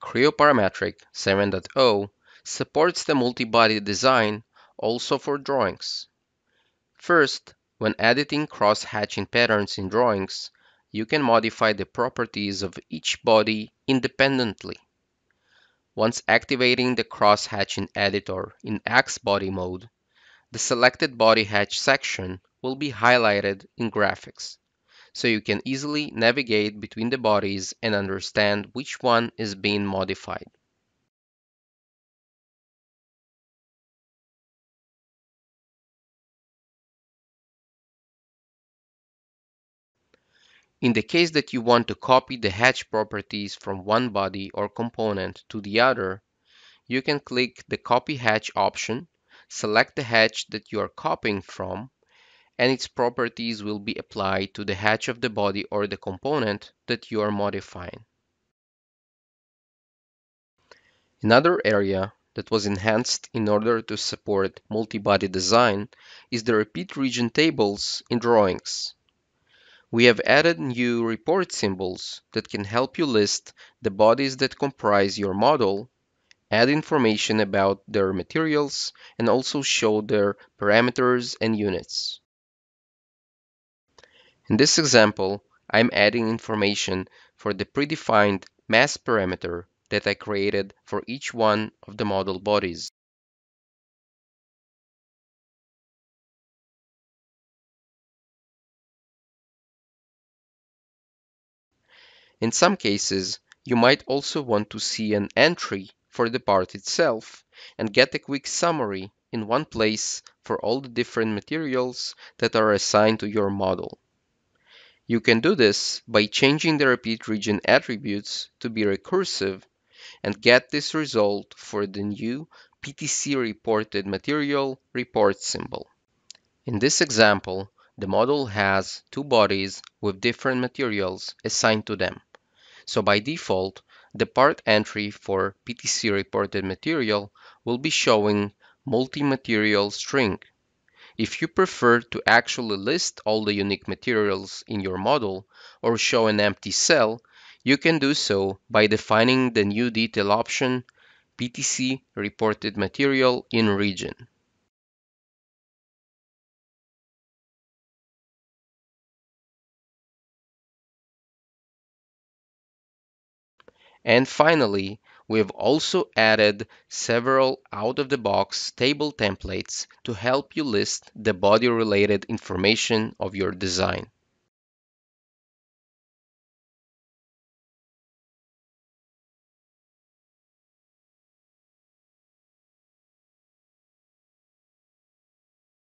Creo Parametric 7.0 supports the multi-body design also for drawings. First, when editing cross-hatching patterns in drawings, you can modify the properties of each body independently. Once activating the cross-hatching editor in Axe Body mode, the selected body hatch section will be highlighted in graphics, so you can easily navigate between the bodies and understand which one is being modified. In the case that you want to copy the hatch properties from one body or component to the other, you can click the Copy Hatch option, select the hatch that you are copying from, and its properties will be applied to the hatch of the body or the component that you are modifying. Another area that was enhanced in order to support multi-body design is the repeat region tables in drawings. We have added new report symbols that can help you list the bodies that comprise your model, add information about their materials, and also show their parameters and units. In this example, I'm adding information for the predefined mass parameter that I created for each one of the model bodies. In some cases, you might also want to see an entry for the part itself and get a quick summary in one place for all the different materials that are assigned to your model. You can do this by changing the repeat region attributes to be recursive and get this result for the new PTC reported material report symbol. In this example, the model has two bodies with different materials assigned to them. So by default, the part entry for PTC reported material will be showing multi-material string. If you prefer to actually list all the unique materials in your model or show an empty cell, you can do so by defining the new detail option PTC reported material in region. And finally, we have also added several out-of-the-box table templates to help you list the body-related information of your design.